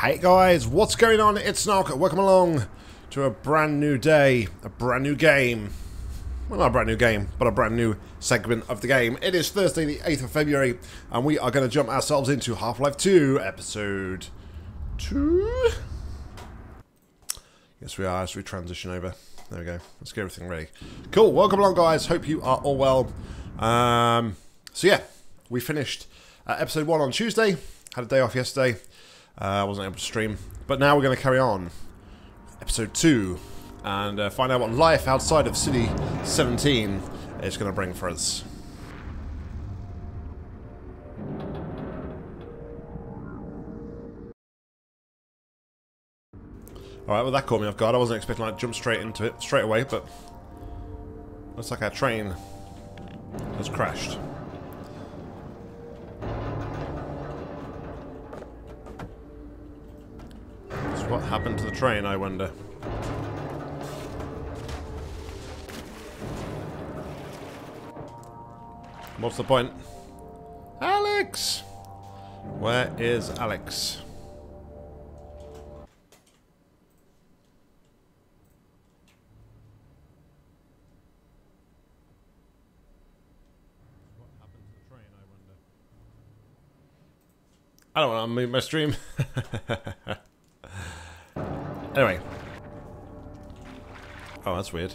Hey guys, what's going on? It's Nock. Welcome along to a brand new day, a brand new game. Well, not a brand new game, but a brand new segment of the game. It is Thursday the 8th of February, and we are going to jump ourselves into Half-Life 2, Episode 2? Yes, we are, as we transition over. There we go. Let's get everything ready. Cool, welcome along guys. Hope you are all well. So yeah, we finished Episode 1 on Tuesday. Had a day off yesterday. I wasn't able to stream, but now we're going to carry on Episode 2 and find out what life outside of City 17 is going to bring for us. Alright, well that caught me off guard. I wasn't expecting I'd jump straight into it straight away, but looks like our train has crashed. What happened to the train, I wonder? What's the point? Alyx! Where is Alyx? I don't want to move my stream. Anyway. Oh, that's weird.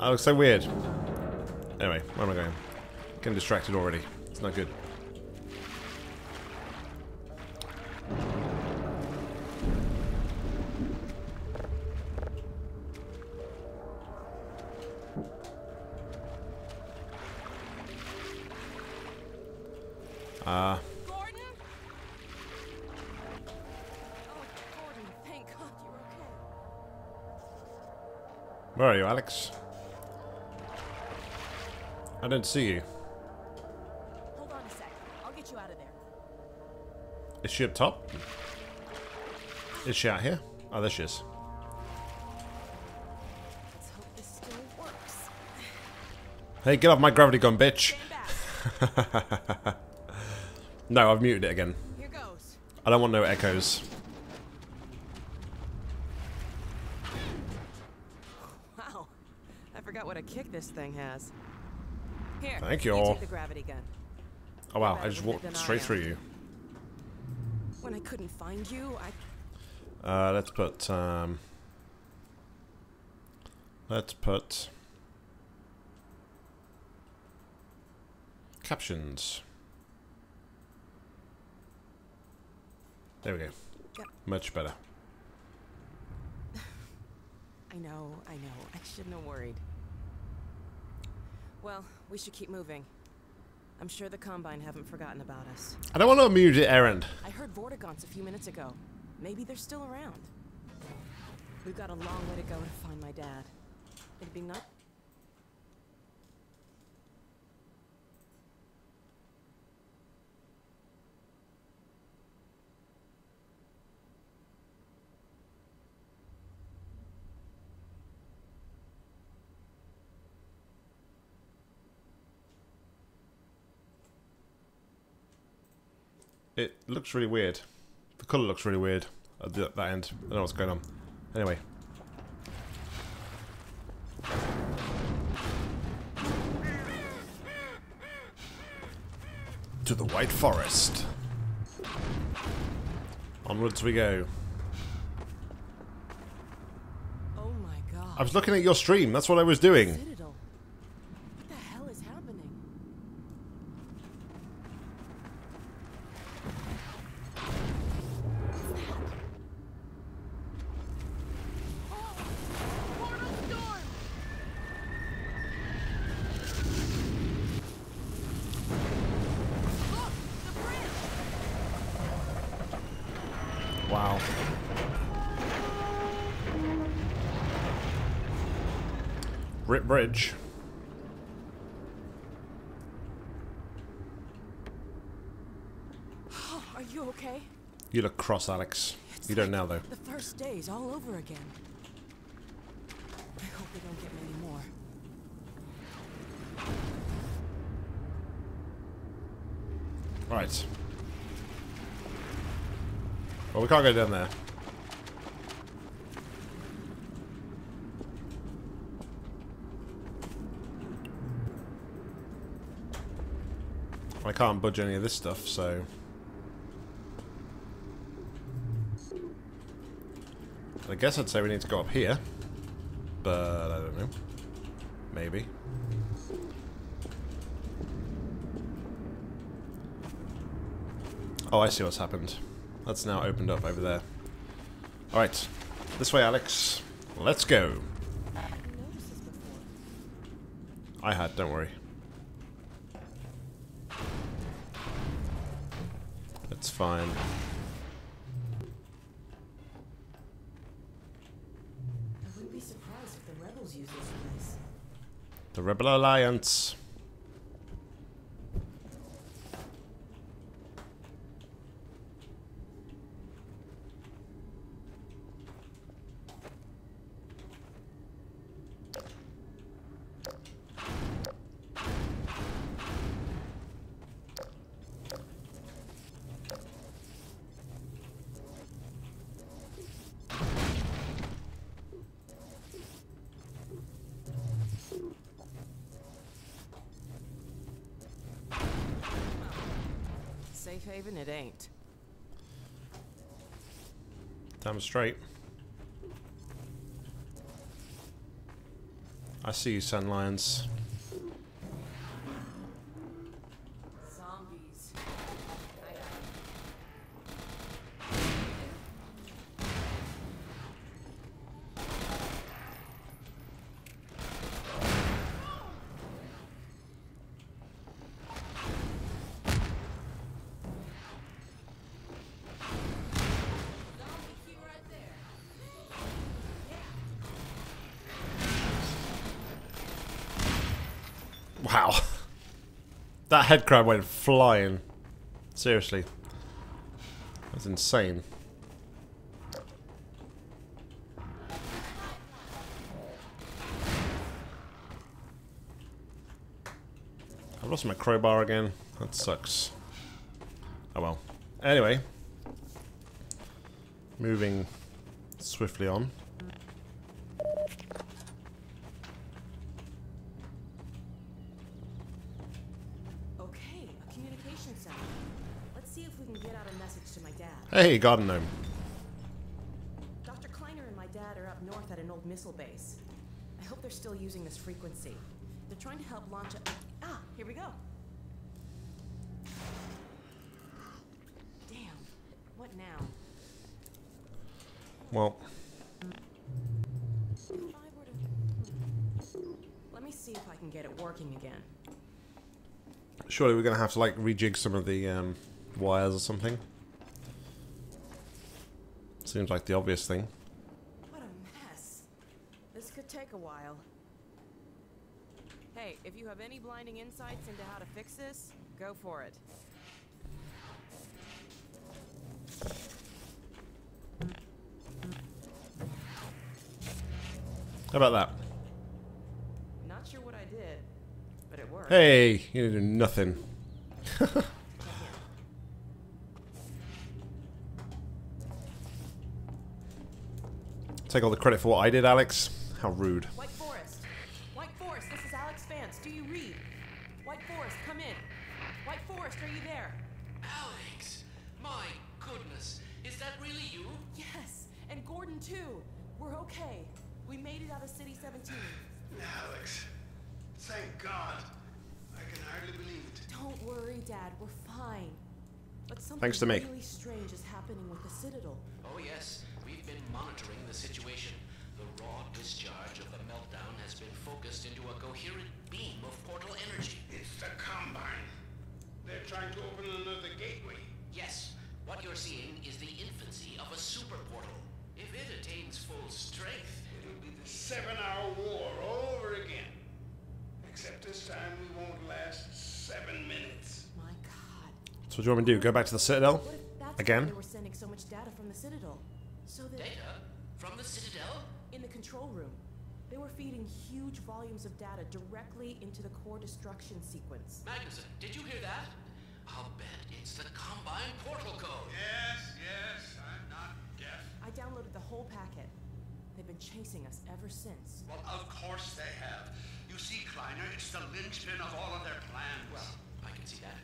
That looks so weird. Anyway, where am I going? Getting distracted already. It's not good. Where are you, Alyx? I didn't see you. Hold on a sec. I'll get you out of there. Is she up top? Is she out here? Oh, there she is. Let's hope this still works. Hey, get off my gravity gun, bitch! No, I've muted it again. Here goes. I don't want no echoes. What a kick this thing has. Here, thank you all. The gravity gun. Oh wow, I just walked straight through you. When I couldn't find you, I let's put captions. There we go. Yep. Much better. I know. I shouldn't have worried. Well, we should keep moving. I'm sure the Combine haven't forgotten about us. I don't want to mute the errand. I heard Vortigaunts a few minutes ago. Maybe they're still around. We've got a long way to go to find my dad. It'd be nuts. It looks really weird. The colour looks really weird at that end. I don't know what's going on. Anyway. To the White Forest. Onwards we go. Oh my god. I was looking at your stream. That's what I was doing. Citadel. What the hell is happening? Wow. Rip bridge. Are you okay? You look cross, Alyx. It's you don't like now, though. The first day's all over again. I hope we don't get many more. Right. Well, we can't go down there. I can't budge any of this stuff, so... I guess I'd say we need to go up here, but I don't know. Maybe. Oh, I see what's happened. That's now opened up over there. Alright, this way, Alyx. Let's go. I had, don't worry. That's fine. The Rebel Alliance. Safe haven it ain't. Damn straight. I see you, Sand Lions. Zombies. Wow. That headcrab went flying. Seriously. That's insane. I've lost my crowbar again. That sucks. Oh well. Anyway. Moving swiftly on. Hey, garden gnome. Dr. Kleiner and my dad are up north at an old missile base. I hope they're still using this frequency. They're trying to help launch a... Ah, here we go. Damn. What now? Well. If I were to... Let me see if I can get it working again. Surely we're going to have to, like, rejig some of the wires or something. Seems like the obvious thing. What a mess. This could take a while. Hey, if you have any blinding insights into how to fix this, go for it. How about that? Not sure what I did, but it worked. Hey, you didn't do nothing. Take all the credit for what I did, Alyx. How rude. White Forest. White Forest, this is Alyx Vance. Do you read? White Forest, come in. White Forest, are you there? Alyx! My goodness. Is that really you? Yes, and Gordon too. We're okay. We made it out of City 17. Alyx. Thank God. I can hardly believe it. Don't worry, Dad. We're fine. But something really strange is happening with the Citadel. Oh yes. We've been monitoring the situation. The raw discharge of the meltdown has been focused into a coherent beam of portal energy. It's the Combine. They're trying to open another gateway. Yes. What you're seeing is the infancy of a super portal. If it attains full strength, it'll be the seven-hour war all over again. Except this time we won't last 7 minutes. My God. So what do you want me to do? Go back to the Citadel? What if that's again? Why they were sending so much data from the Citadel. So the data? From the Citadel? In the control room. They were feeding huge volumes of data directly into the core destruction sequence. Magnuson, did you hear that? I'll bet it's the Combine portal code. Yes, yes, I'm chasing us ever since. Well, of course they have. You see, Kleiner, it's the linchpin of all of their plans. Well, I can see that.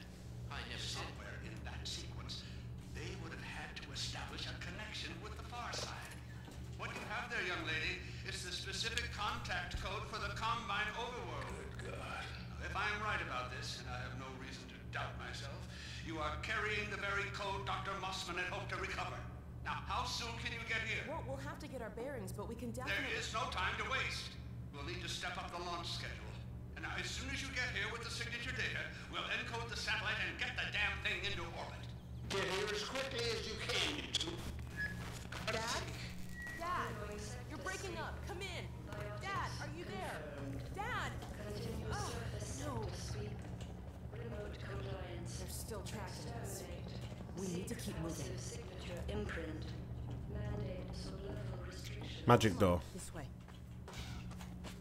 I never said... Somewhere in that sequence, they would have had to establish a connection with the far side. What you have there, young lady, is the specific contact code for the Combine Overworld. Good God. If I'm right about this, and I have no reason to doubt myself, you are carrying the very code Dr. Mossman had hoped to recover. Now, how soon can you get here? Well, we'll have to get our bearings, but we can definitely... There is no time to waste. We'll need to step up the launch schedule. And now, as soon as you get here with the signature data, we'll encode the satellite and get the damn thing into orbit. Get here as quickly as you can, you two. Dad? Dad, you're breaking up. Come in. Dad, are you there? Dad! Oh, no. They're still tracking us. We need to keep moving. Imprint. Magic door. This way.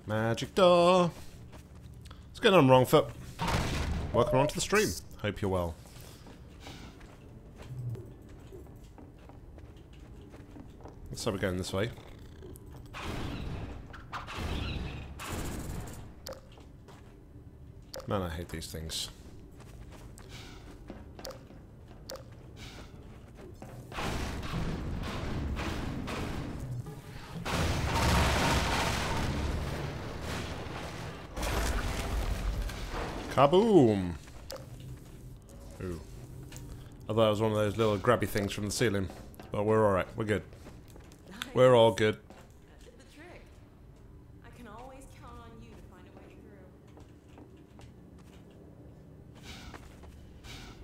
Magic door. What's going on, wrong foot? Welcome onto the stream. Hope you're well. So we're going this way. Man, I hate these things. Kaboom! Ooh. I thought it was one of those little grabby things from the ceiling. But we're alright, we're good. We're all good. The trick. I can always count on you to find a way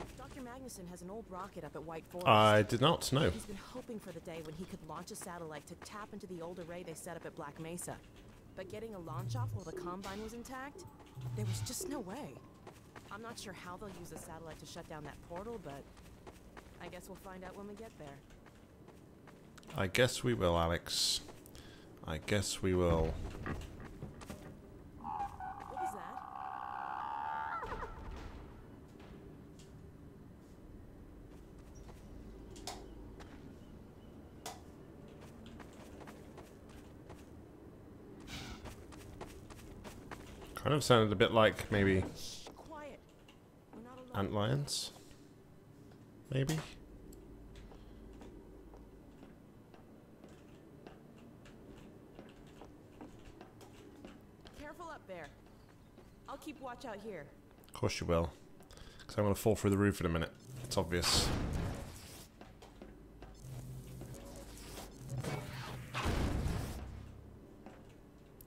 through. Dr. Magnuson has an old rocket up at White Forest. I did not know. He's been hoping for the day when he could launch a satellite to tap into the old array they set up at Black Mesa. But getting a launch off while the Combine was intact, there was just no way. I'm not sure how they'll use a satellite to shut down that portal, but I guess we'll find out when we get there. I guess we will, Alyx. I guess we will. What was that? Kind of sounded a bit like maybe ant lions, maybe. Keep watch out here. Of course you will. Because I'm going to fall through the roof in a minute. It's obvious.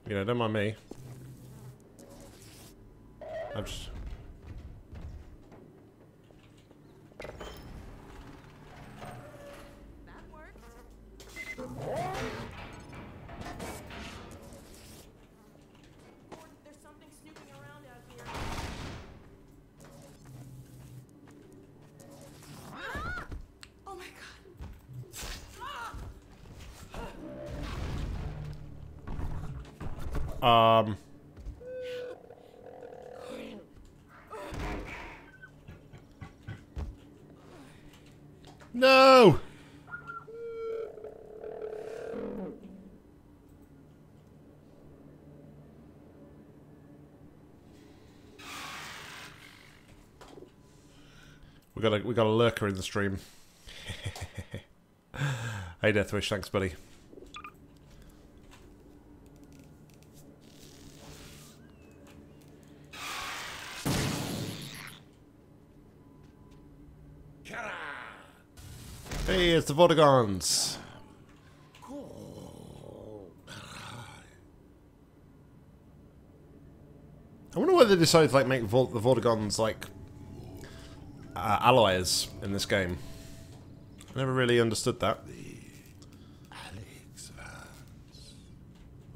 You know, don't mind me. I'm just... That worked. No. We got a lurker in the stream. Hey, Deathwish, thanks, buddy. Hey, it's the Vortigaunts. I wonder why they decided to like make the Vortigaunts like allies in this game. I never really understood that. The Alyx Vance,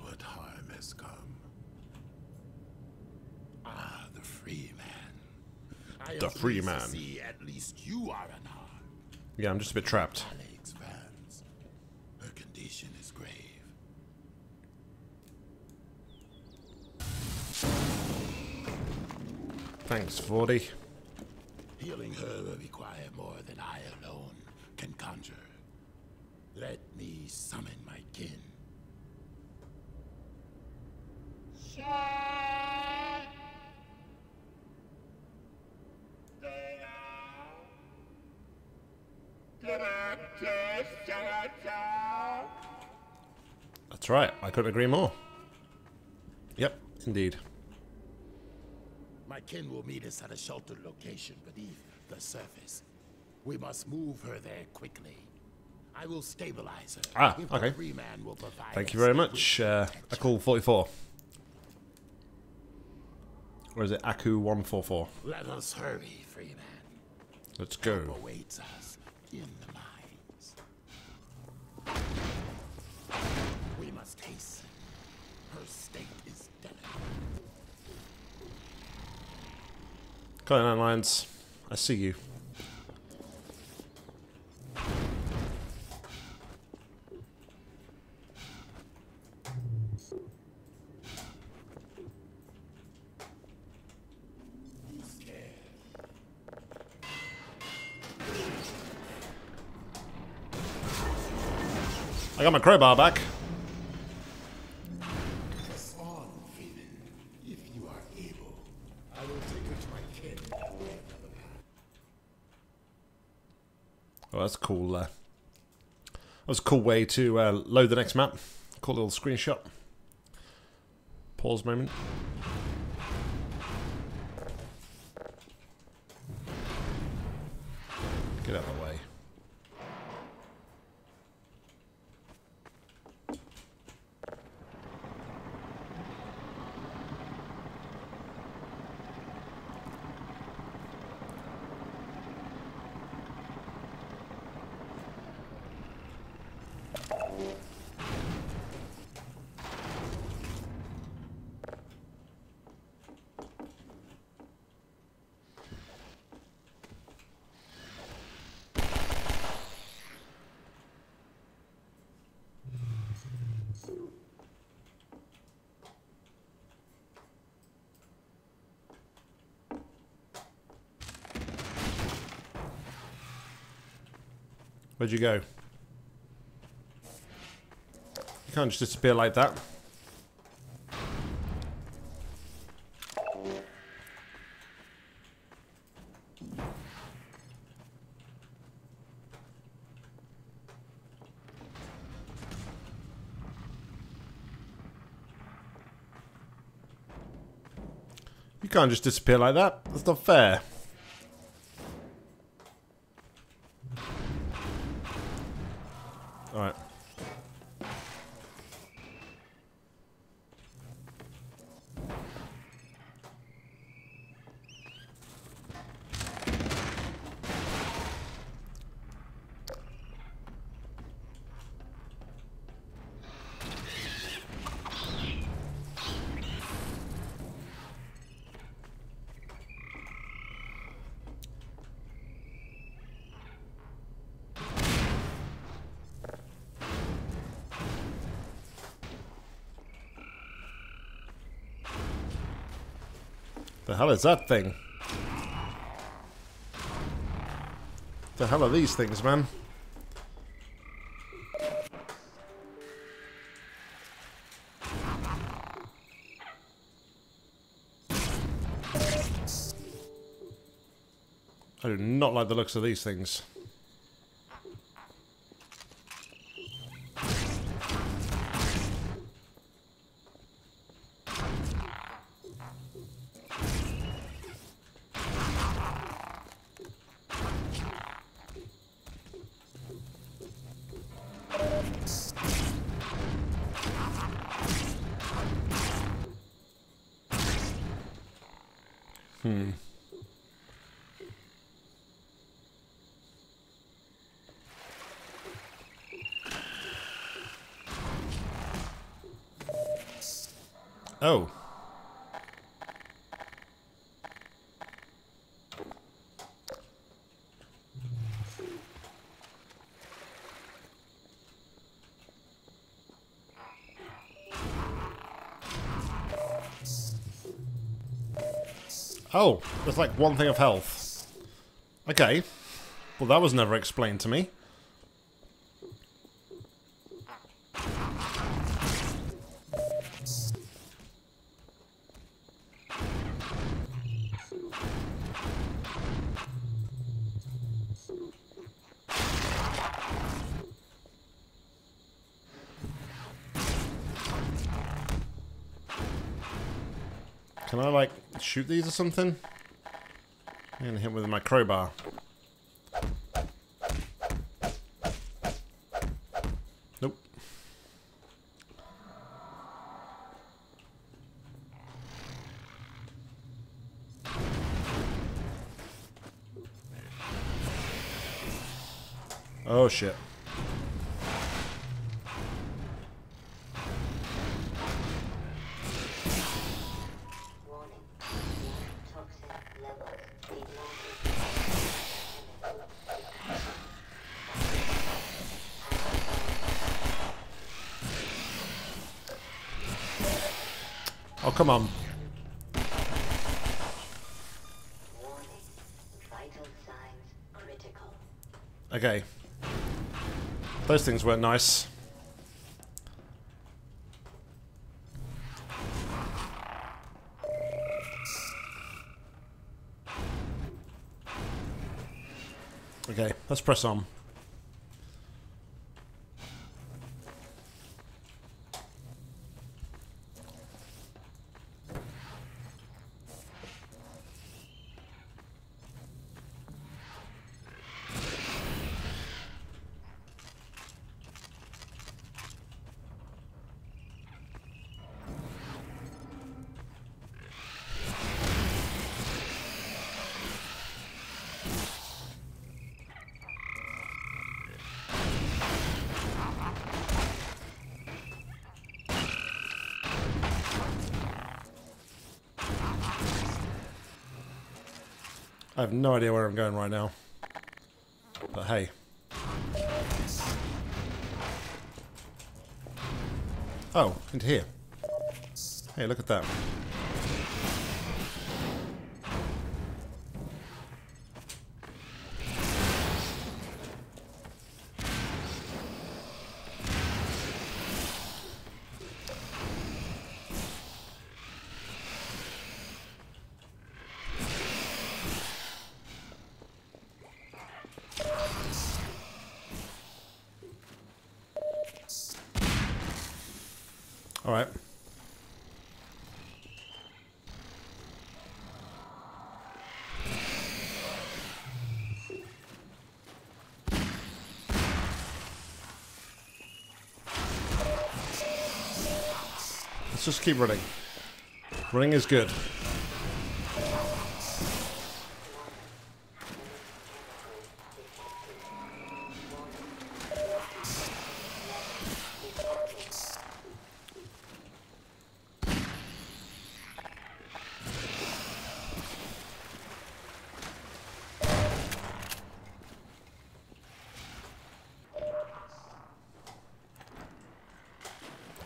what time has come? Ah, the free man. The free man. See, at least you are an ally. Yeah, I'm just a bit trapped. Alyx Vance. Her condition is grave. Thanks, Vorty. Healing her will require more than I alone can conjure. Let me summon my kin. That's right. I couldn't agree more. Yep, indeed. My kin will meet us at a sheltered location beneath the surface. We must move her there quickly. I will stabilize her. Ah, okay. Thank you very much. I call 44. Or is it Aku 144? Let us hurry, Freeman. Let's go. Help awaits us in the mines. We must hasten. Her state is delicate. Cut nine lines. I see you. I got my crowbar back. Press on, Freeman, if you are able. I will take her to my kin and away from the path. Oh, that's cool. That was a cool way to load the next map. Cool little screenshot. Pause moment. Get out of the way. Where'd you go? You can't just disappear like that. You can't just disappear like that. That's not fair. The hell is that thing? The hell are these things, man? I do not like the looks of these things. Oh. Oh, there's like one thing of health. Okay. Well, that was never explained to me. Can I, like, shoot these or something? I'm gonna hit with my crowbar. Nope. Oh, shit. Oh, come on. Okay. Those things weren't nice. Okay, let's press on. I have no idea where I'm going right now, but hey. Oh, into here. Hey, look at that. All right. Let's just keep running. Running is good.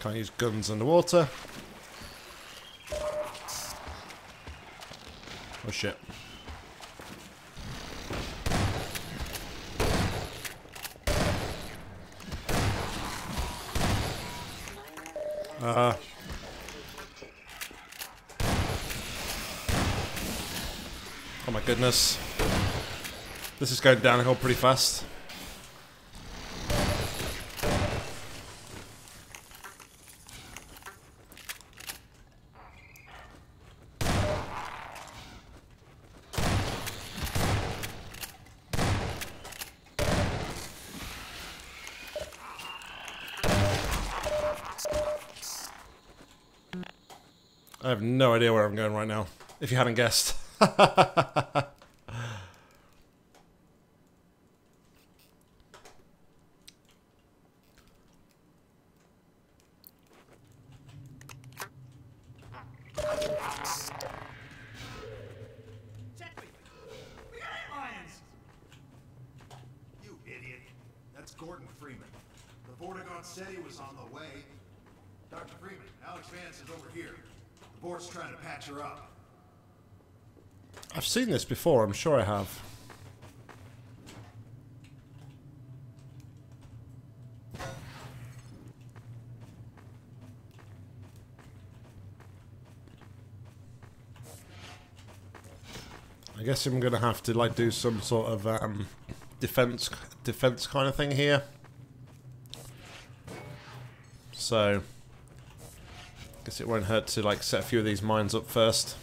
Can't use guns underwater. Oh shit. Oh my goodness. This is going downhill pretty fast. I have no idea where I'm going right now, if you haven't guessed. You idiot. That's Gordon Freeman. The Vortigaunts said he was on the way. Dr. Freeman, Alyx Vance is over here. The Vort's trying to patch her up. I've seen this before, I'm sure I have. I guess I'm gonna have to like do some sort of defense kind of thing here. So Guess it won't hurt to like set a few of these mines up first.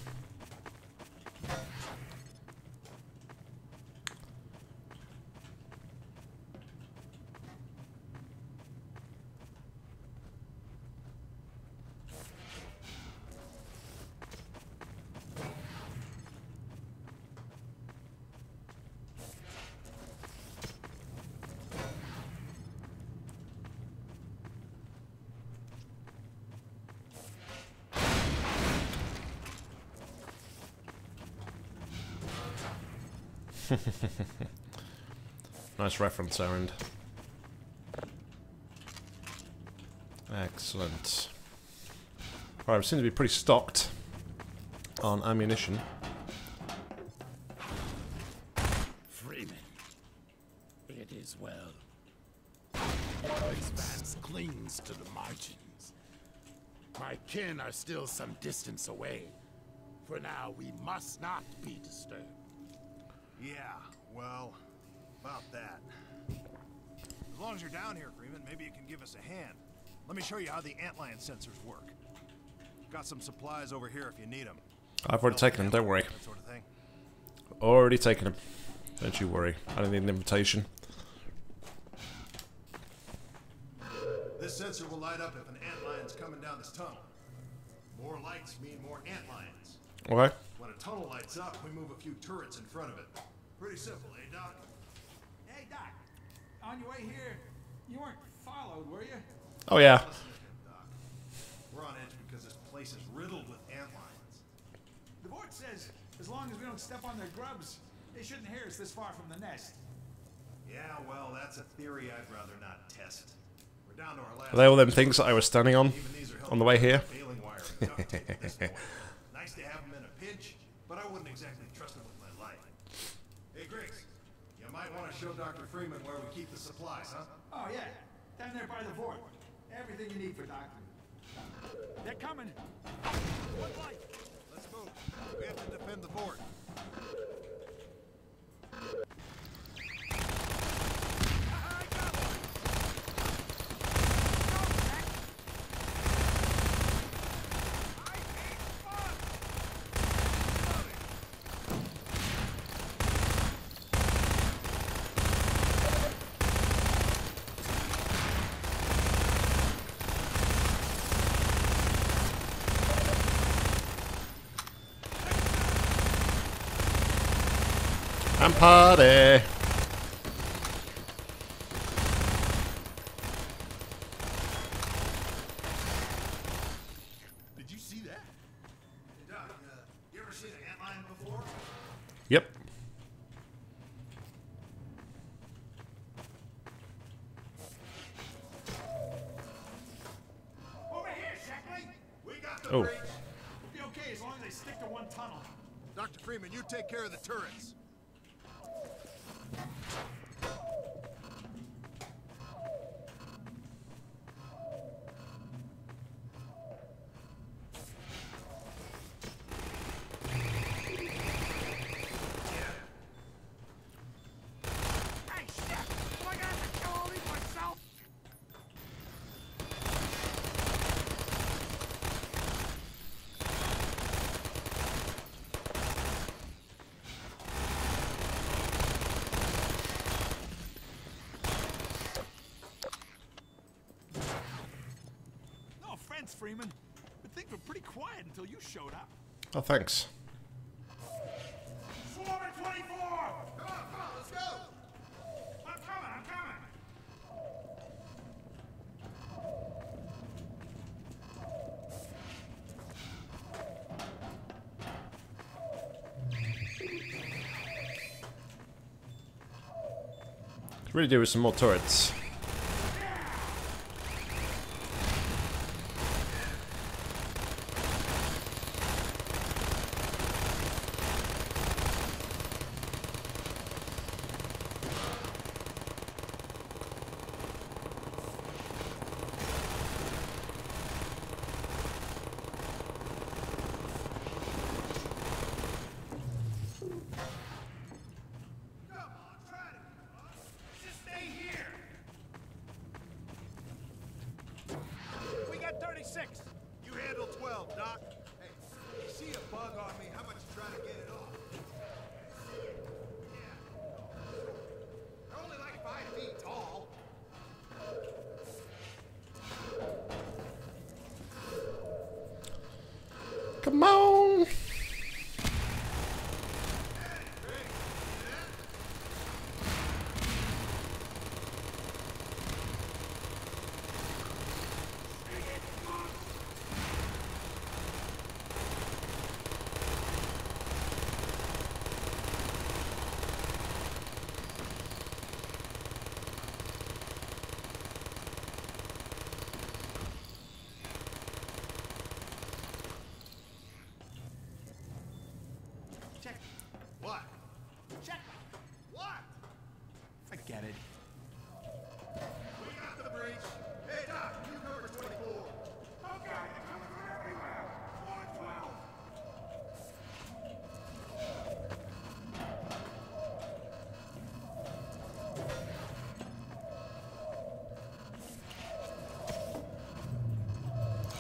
Nice reference, Erend. Excellent. Alright, we seem to be pretty stocked on ammunition. Freeman. It is well. Alyx Vance clings to the margins. My kin are still some distance away. For now, we must not be disturbed. Yeah, well, about that. As long as you're down here, Freeman, maybe you can give us a hand. Let me show you how the antlion sensors work. Got some supplies over here if you need them. I've already taken them, don't worry. That sort of thing. Already taken them. Don't you worry. I don't need an invitation. This sensor will light up if an antlion's coming down this tunnel. More lights mean more antlions. Okay. When a tunnel lights up, we move a few turrets in front of it. Pretty simple, eh, Doc? Hey, Doc. On your way here, you weren't followed, were you? Oh, yeah. Listen to him, Doc. We're on edge because this place is riddled with antlions. The board says as long as we don't step on their grubs, they shouldn't hear us this far from the nest. Yeah, well, that's a theory I'd rather not test. We're down to our last... Are they all them things that I was standing on the way here? Nice to have them in a pinch, but I wouldn't exactly trust them with my life. Hey, Griggs, you might want to show Dr. Freeman where we keep the supplies, huh? Oh, yeah. Down there by the Vort. Everything you need for Doctor. They're coming. One light. Let's move. We have to defend the Vort. I'm party. Did you see that? Hey, Doc, you ever seen an antlion before? Yep. Over here, Shackley. We got the brakes. It'll be okay as long as they stick to one tunnel. Dr. Freeman, you take care of the turrets. Freeman, but things were pretty quiet until you showed up. Oh, thanks. Swarm at 24! Come on, let's go! I'm coming, I'm coming! Could really do with some more turrets. Come on.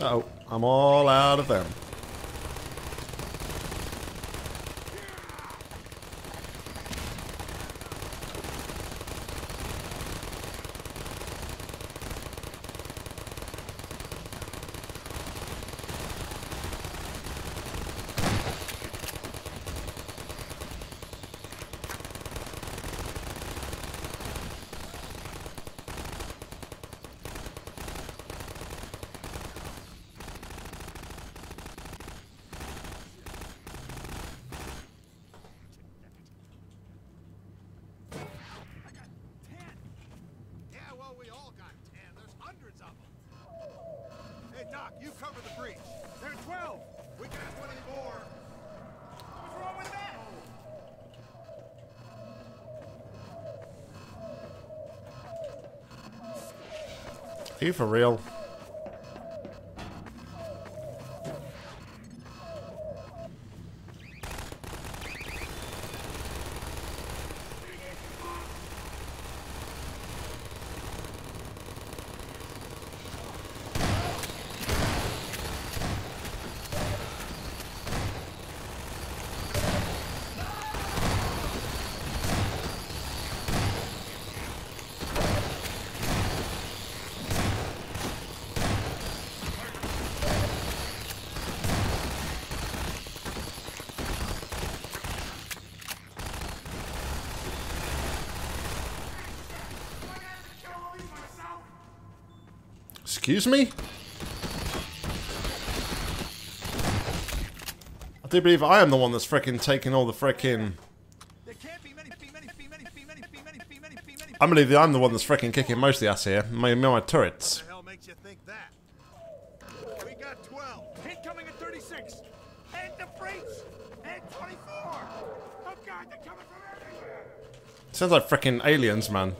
Uh-oh, I'm all out of them. Are you for real? Excuse me? I do believe I am the one that's frickin' taking all the frickin'... I believe that I'm the one that's frickin' kicking most of the ass here. My turrets. Sounds like frickin' aliens, man.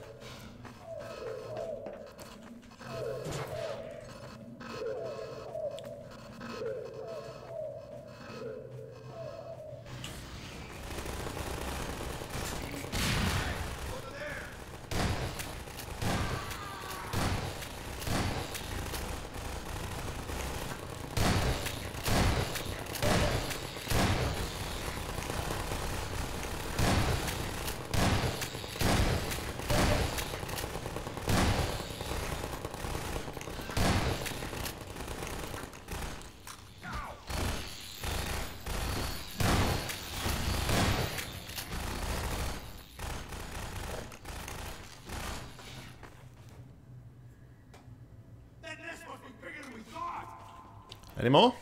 Any more?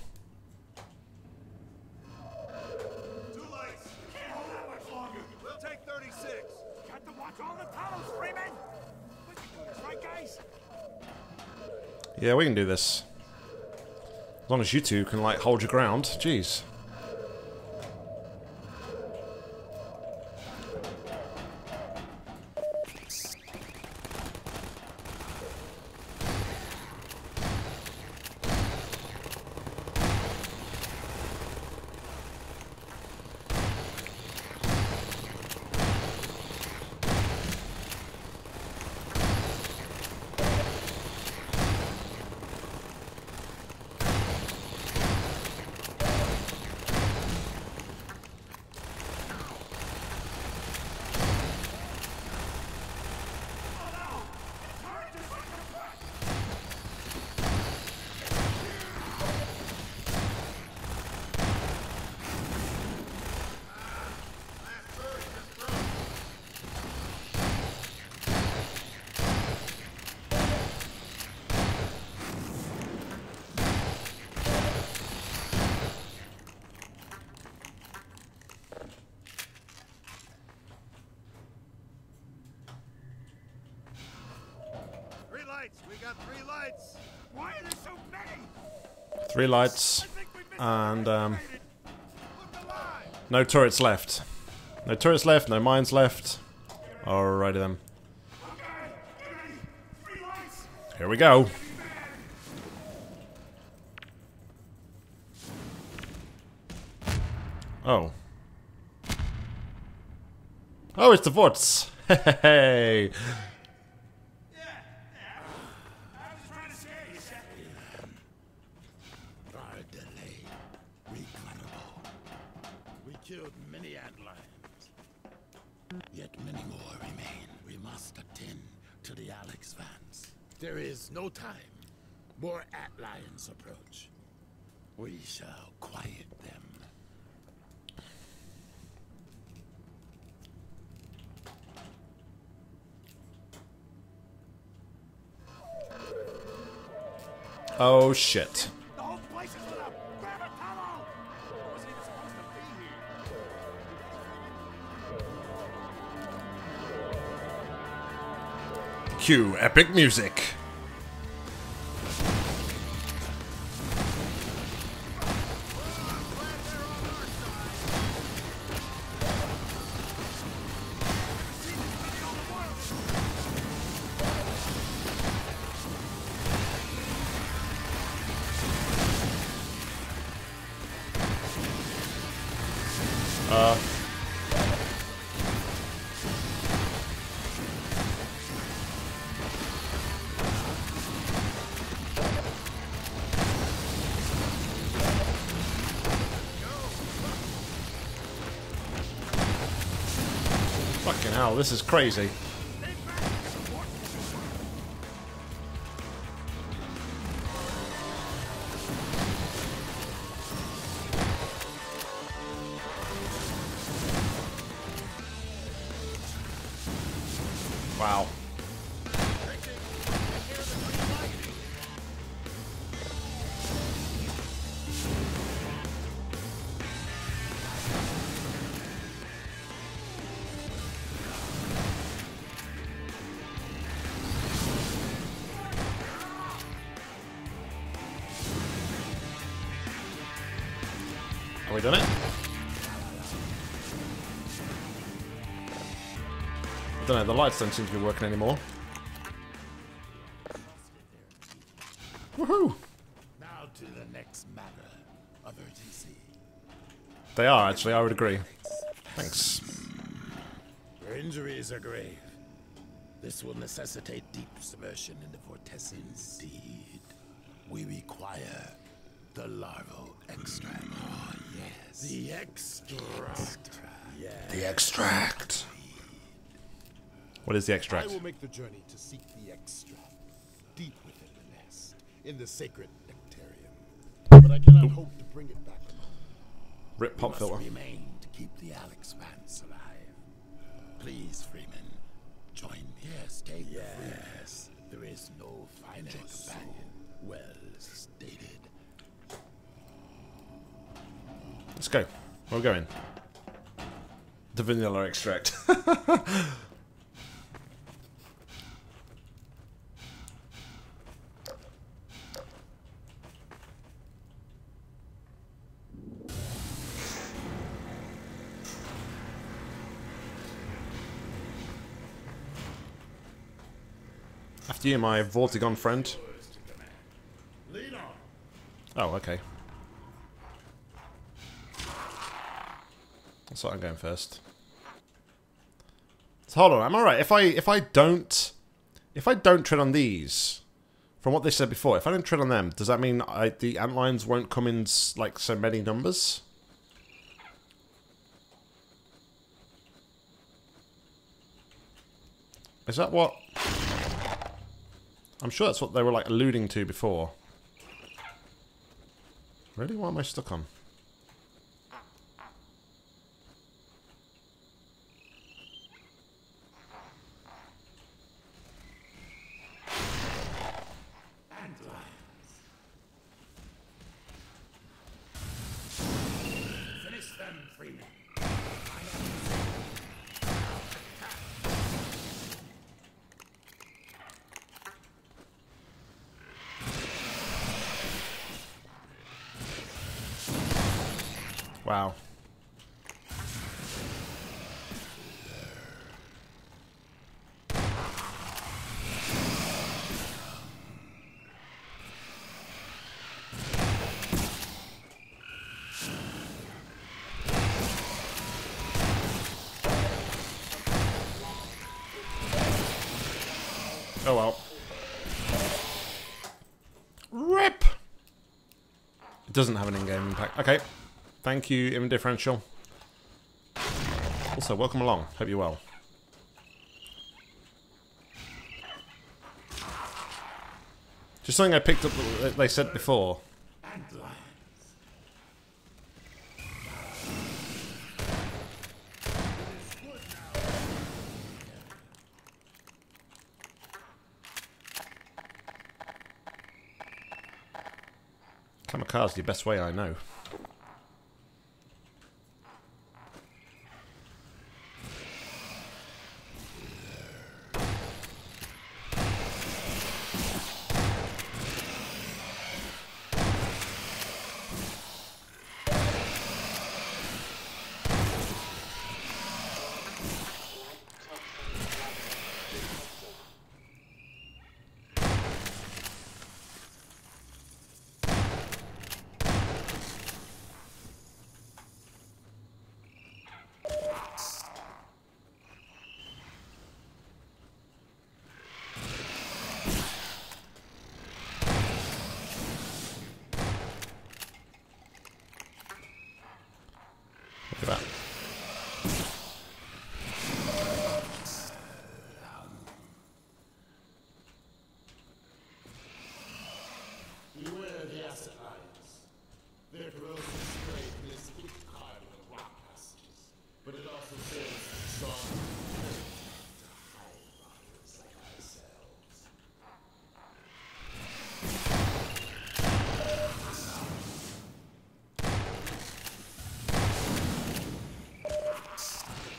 Too late. Can't hold that much longer. We'll take 36. Got to watch all the tunnels, Freeman. We can do this, right, guys? Yeah, we can do this. As long as you two can like hold your ground. Jeez. lights. We got 3 lights. Why are there so many? 3 lights and no turrets left. No turrets left, no mines left. Alrighty then. Here we go. Oh. Oh, it's the Vorts. Hey. There is no time. More Atlians approach. We shall quiet them. Oh shit. The whole place is lit up. Grab it, Palo! I wasn't even supposed to be here. Cue epic music. Fucking hell, this is crazy. Wow. Have we done it? I don't know, the lights don't seem to be working anymore. Woohoo! Now to the next matter of urgency. They are, actually, I would agree. Thanks. Your injuries are grave. This will necessitate deep submersion in the Vortessence. Indeed. We require the larval extract. Oh, yes. The extract. Yes. The extract. What is the extract? I will make the journey to seek the extract deep within the nest, in the sacred nectarium. But I cannot hope to bring it back alone. Rip pop filter. We must remain to keep the Alyx Vance alive. Please, Freeman, join me. Yes, take the Freeman. Yes. There is no finer companion. Well stated. Let's go. Where are we going? The vanilla extract. After you, my Vortigaunt friend. Oh, okay. That's what I'm going first. So hold on, I'm alright. If I don't tread on these, from what they said before, if I don't tread on them, does that mean the antlions won't come in like so many numbers? Is that what? I'm sure that's what they were like alluding to before. Really? What am I stuck on? Wow. Oh well. RIP! It doesn't have an in-game impact. Okay. Thank you, Im Differential. Also, welcome along. Hope you're well. Just something I picked up that they said before. Kamikaze, the best way I know.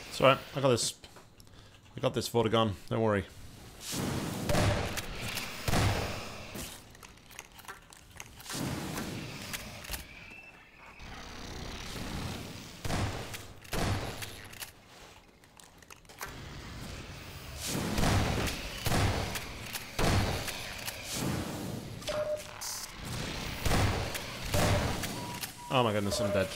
It's alright, I got this. I got this Vortigaun, don't worry. Oh my goodness, I'm dead.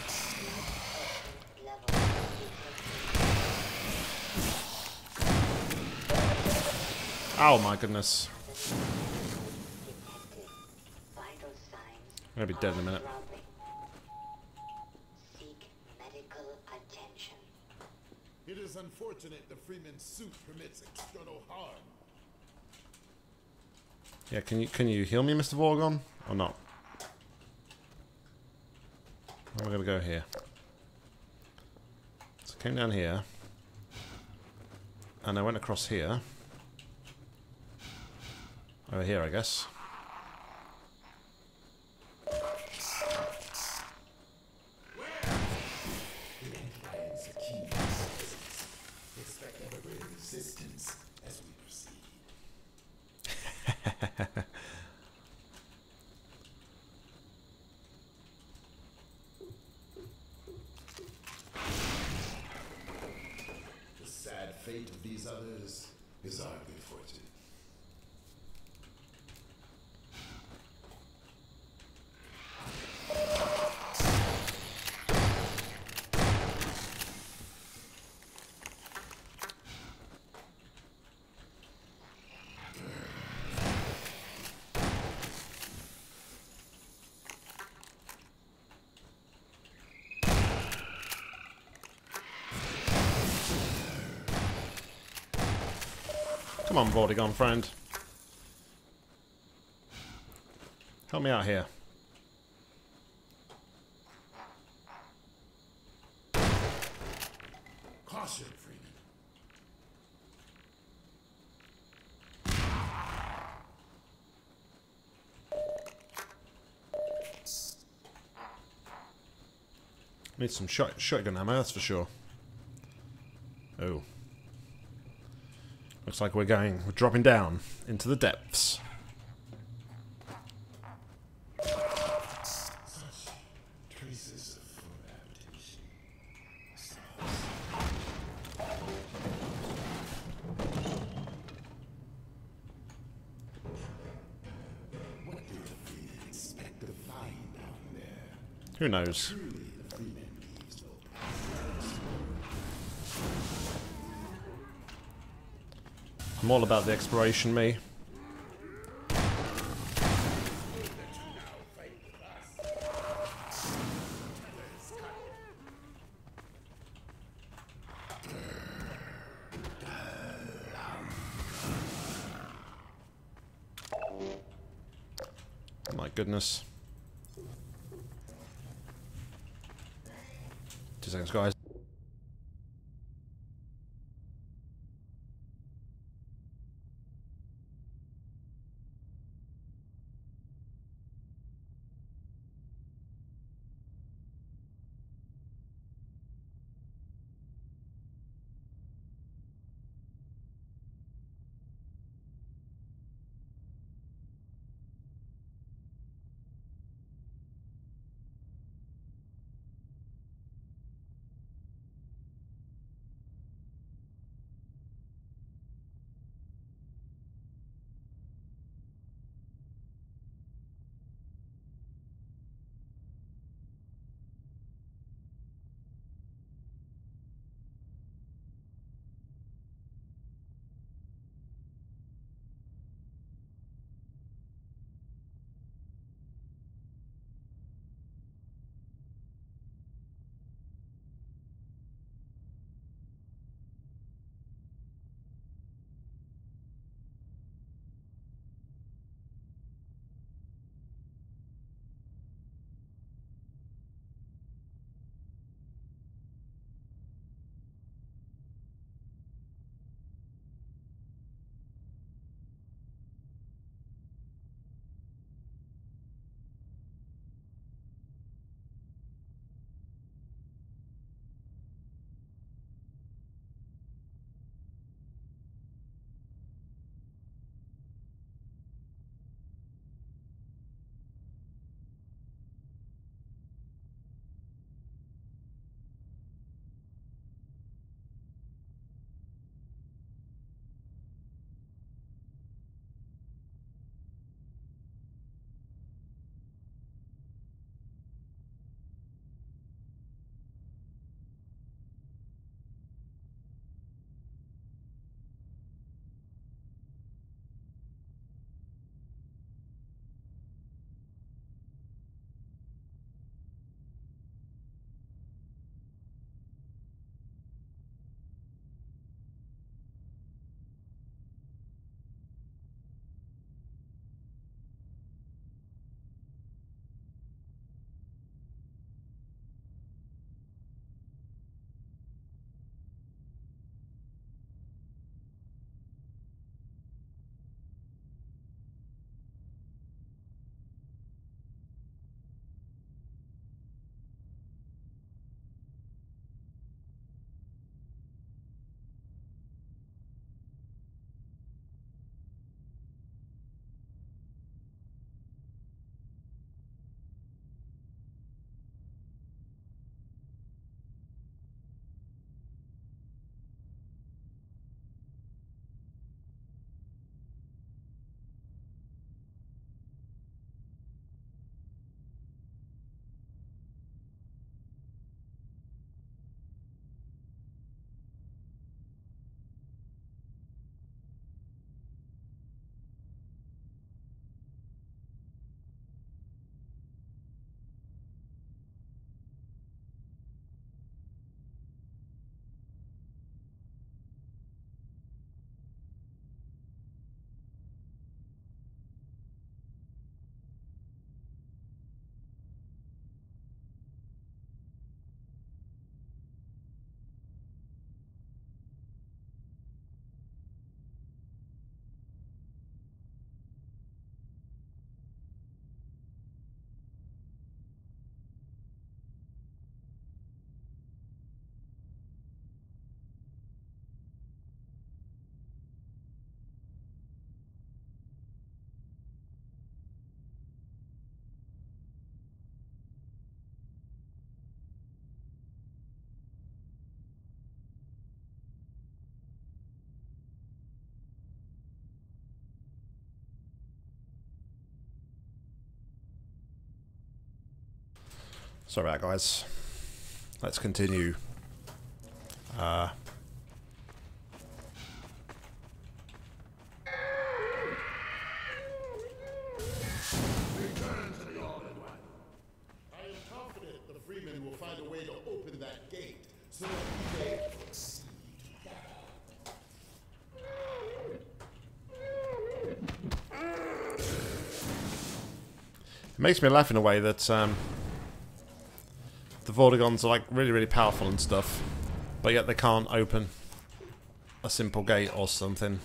Oh my goodness. I'm gonna be dead in a minute. Seek medical attention. It is unfortunate the Freeman suit permits external harm. Yeah, can you heal me, Mr. Vortigaun? Or not? I'm gonna go here. So I came down here. And I went across here. Over here, I guess. The sad fate of these others is our good fortune. Come on, Vortigaun friend. Help me out here. Caution, Freeman. Need some shotgun ammo, that's for sure. Oh. Looks like we're dropping down into the depths. Such traces of Who knows? I'm all about the exploration, me. My goodness. 2 seconds, guys. Sorry about that, guys. Let's continue. Makes me laugh in a way that the Vortigaunts are like really powerful and stuff, but yet they can't open a simple gate or something.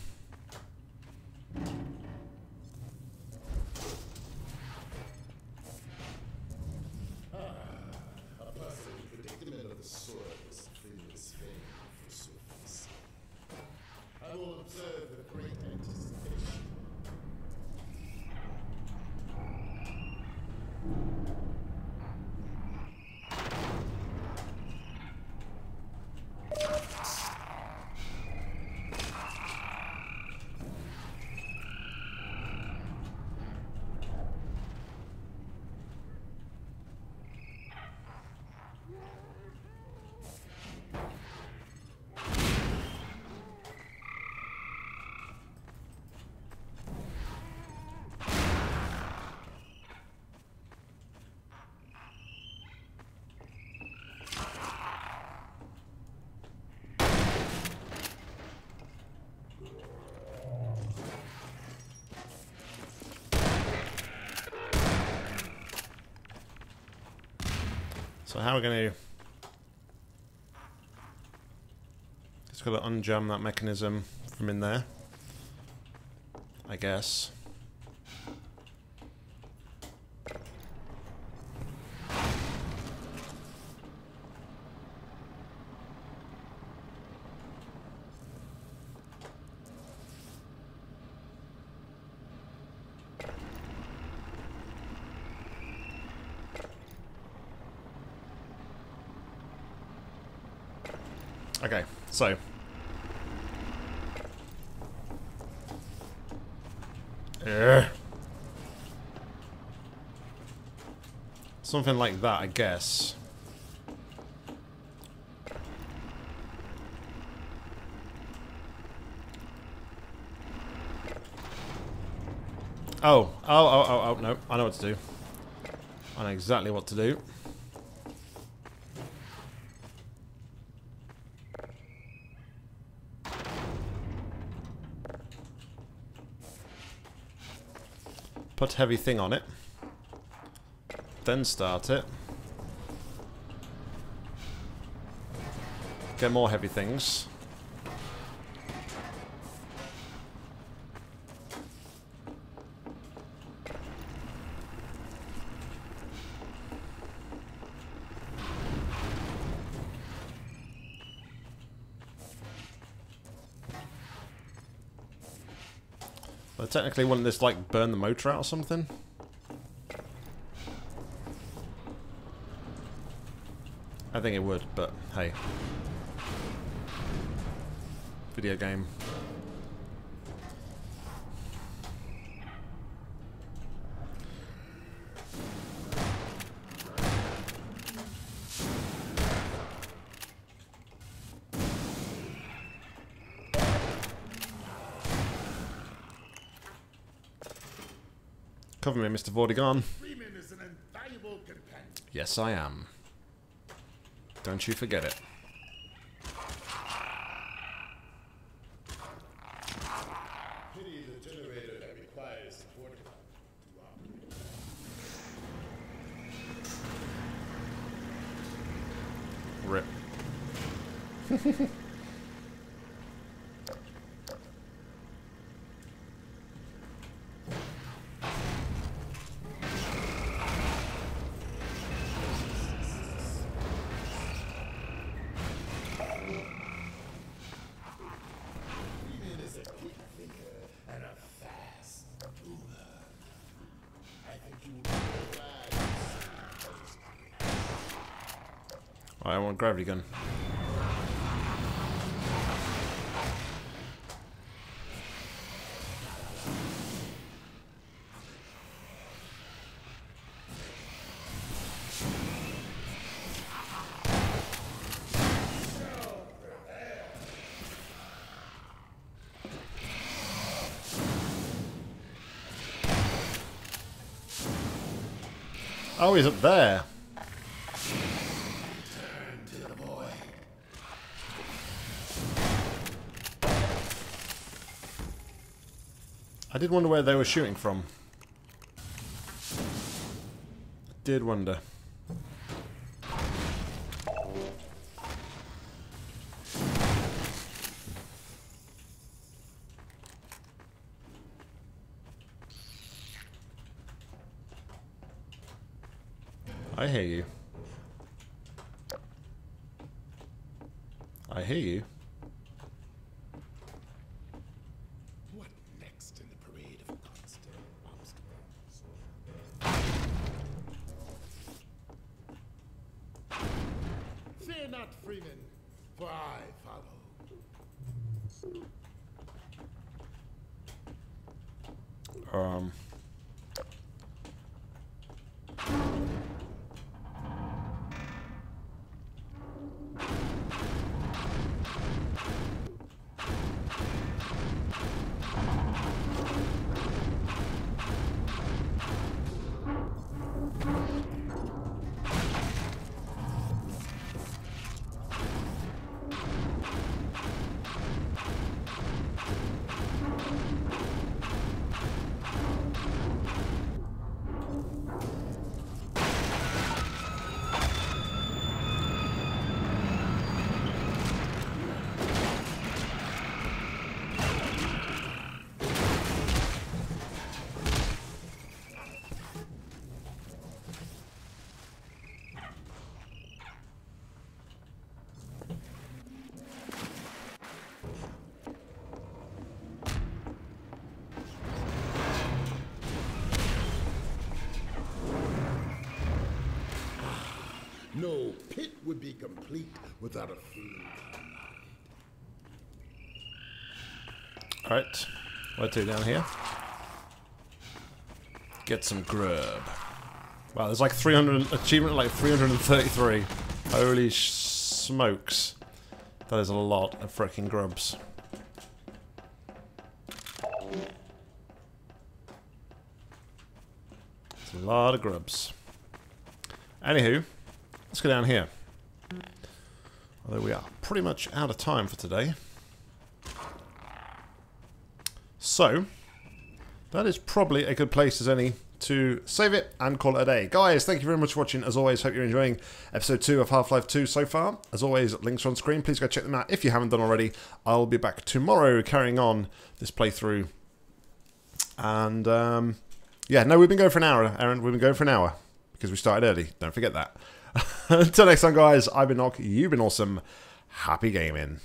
So how are we going to... Just got to unjam that mechanism from in there, I guess. Okay, so something like that, I guess. Oh, no, I know what to do. I know exactly what to do. Put heavy thing on it, then start it. Get more heavy things. Technically, wouldn't this like burn the motor out or something? I think it would, but hey. Video game. Cover me, Mr. Vortigaunt. Freeman is an invaluable companion. Yes, I am. Don't you forget it. Pity the generator that requires Vortigaunt to operate. RIP. I want a gravity gun. Oh, he's up there. Turn to the boy. I did wonder where they were shooting from. I did wonder. I hear you. I hear you. What next in the parade of constant obstacles? Fear not, Freeman, for I follow. No pit would be complete without a food. Alright, what do down here? Get some grub. Wow, there's like 300, achievement like 333. Holy smokes. That is a lot of freaking grubs. That's a lot of grubs. Anywho. Let's go down here. Although we are pretty much out of time for today. So, that is probably a good place as any to save it and call it a day. Guys, thank you very much for watching. As always, hope you're enjoying Episode 2 of Half-Life 2 so far. As always, links are on screen. Please go check them out if you haven't done already. I'll be back tomorrow carrying on this playthrough. And, yeah, no, we've been going for an hour, Aaron. We've been going for an hour because we started early. Don't forget that. Until next time, guys, I've been Nock, you've been awesome, happy gaming.